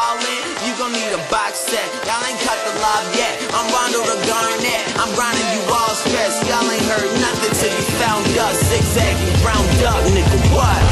all in, you gon' need a box set. Y'all ain't cut the lob yet. I'm Rondo Regarnette. I'm grinding you all stress. Y'all ain't heard nothing till you found us. Zigzagging, round up, nigga, what?